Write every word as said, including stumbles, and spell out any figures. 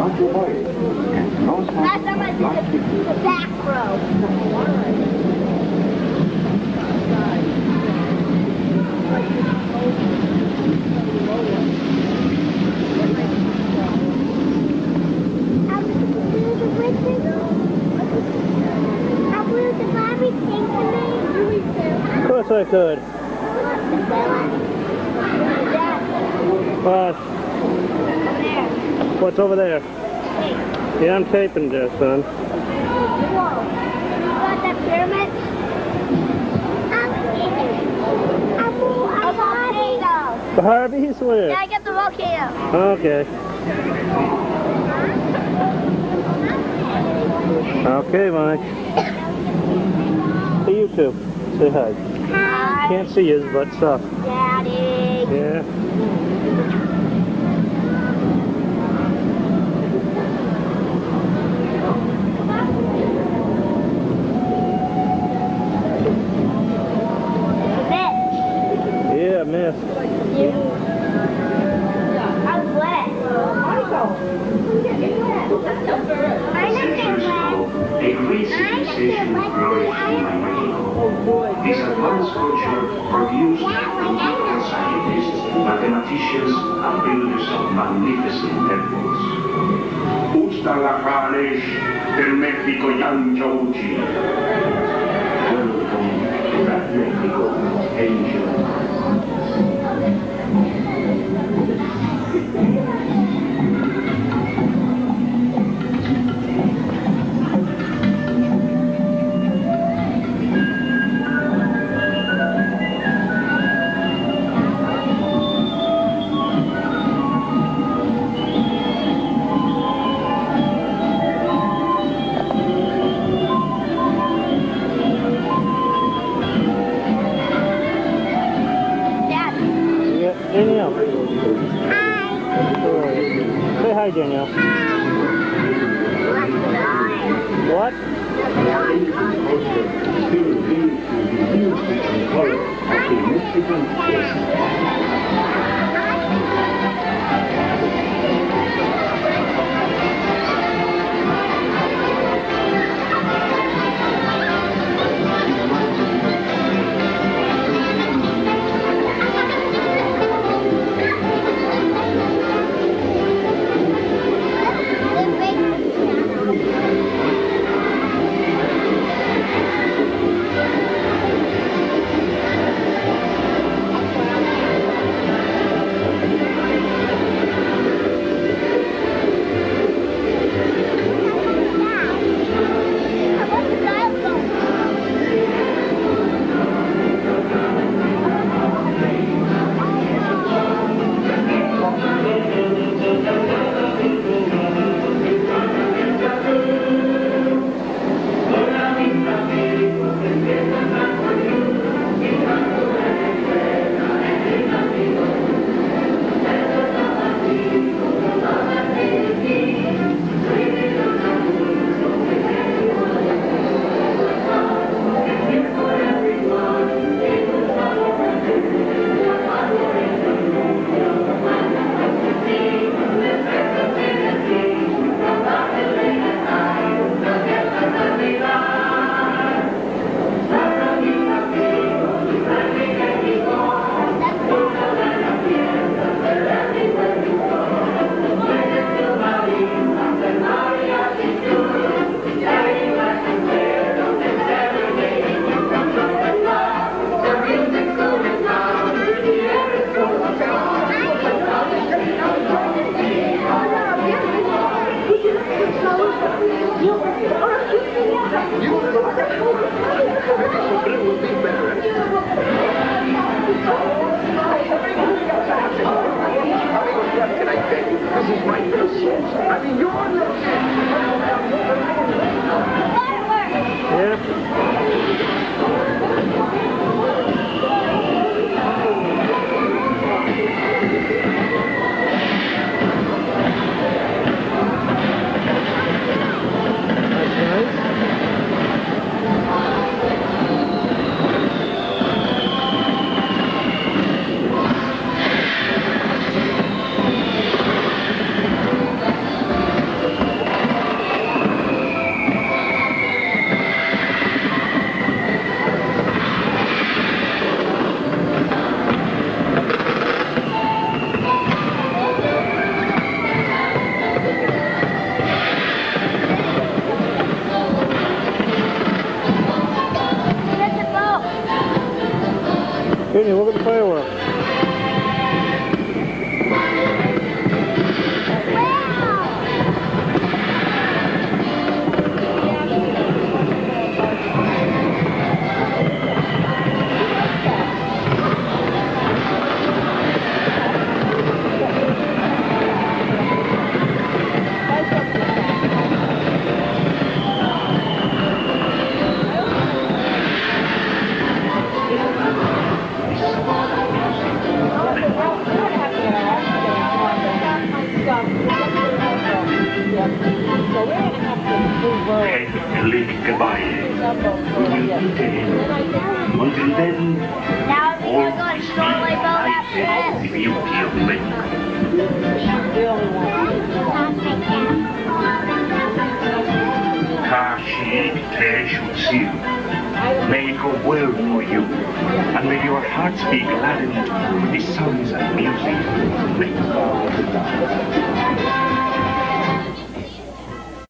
Not your body. And no smoke. Last time I did the, the back row. I blew the bridges. I blew the Bobby thing to me. Of course I could. But. What's over there? Tape. Yeah, I'm taping this, son. Whoa. You got that pyramid? I'm taking it. I'm a volcano. The Harvey's where? Yeah, I got the volcano. Okay. Okay, Mike. Hey, you two. Say hi. Hi. Can't see you, but stuff. Daddy. Yeah. Miss. Yeah. I'm wet. I'm wet. These advanced culture produced and scientists, mathematicians, and builders of magnificent temples. Ustalajares del México Yanjouji. Welcome to that Mexico, Asia. Danielle. Hi. Say hi, Danielle. Hi. What? Vinny, look at the fireworks. Lake Gabai. We will eat him. Until then, now all going to light the beauty of Lake. Kashi Keshutsu, may it go well for you, and may your hearts be gladdened with the sounds and music of Lake.